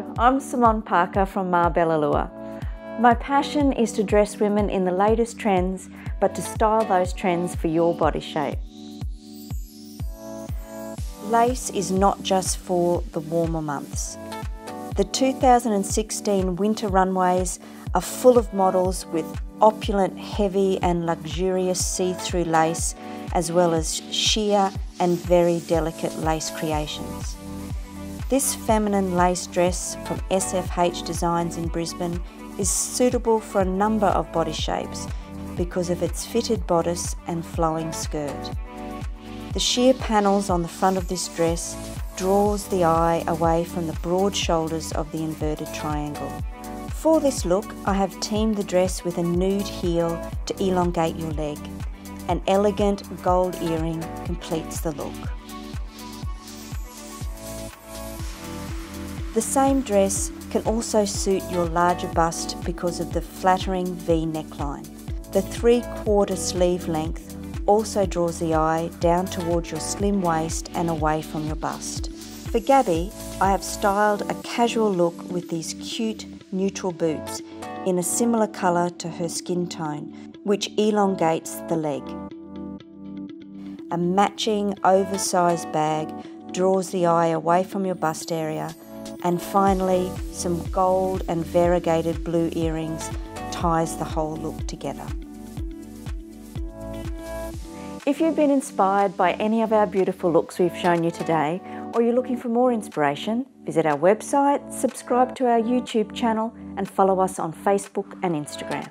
Hello, I'm Simone Parker from Ma Belle Allure. My passion is to dress women in the latest trends, but to style those trends for your body shape. Lace is not just for the warmer months. The 2016 winter runways are full of models with opulent, heavy and luxurious see-through lace, as well as sheer and very delicate lace creations. This feminine lace dress from SFH Designs in Brisbane is suitable for a number of body shapes because of its fitted bodice and flowing skirt. The sheer panels on the front of this dress draws the eye away from the broad shoulders of the inverted triangle. For this look, I have teamed the dress with a nude heel to elongate your leg. An elegant gold earring completes the look. The same dress can also suit your larger bust because of the flattering V neckline. The 3/4 sleeve length also draws the eye down towards your slim waist and away from your bust. For Gabby, I have styled a casual look with these cute neutral boots in a similar colour to her skin tone, which elongates the leg. A matching oversized bag draws the eye away from your bust area. And finally, some gold and variegated blue earrings ties the whole look together. If you've been inspired by any of our beautiful looks we've shown you today, or you're looking for more inspiration, visit our website, subscribe to our YouTube channel, and follow us on Facebook and Instagram.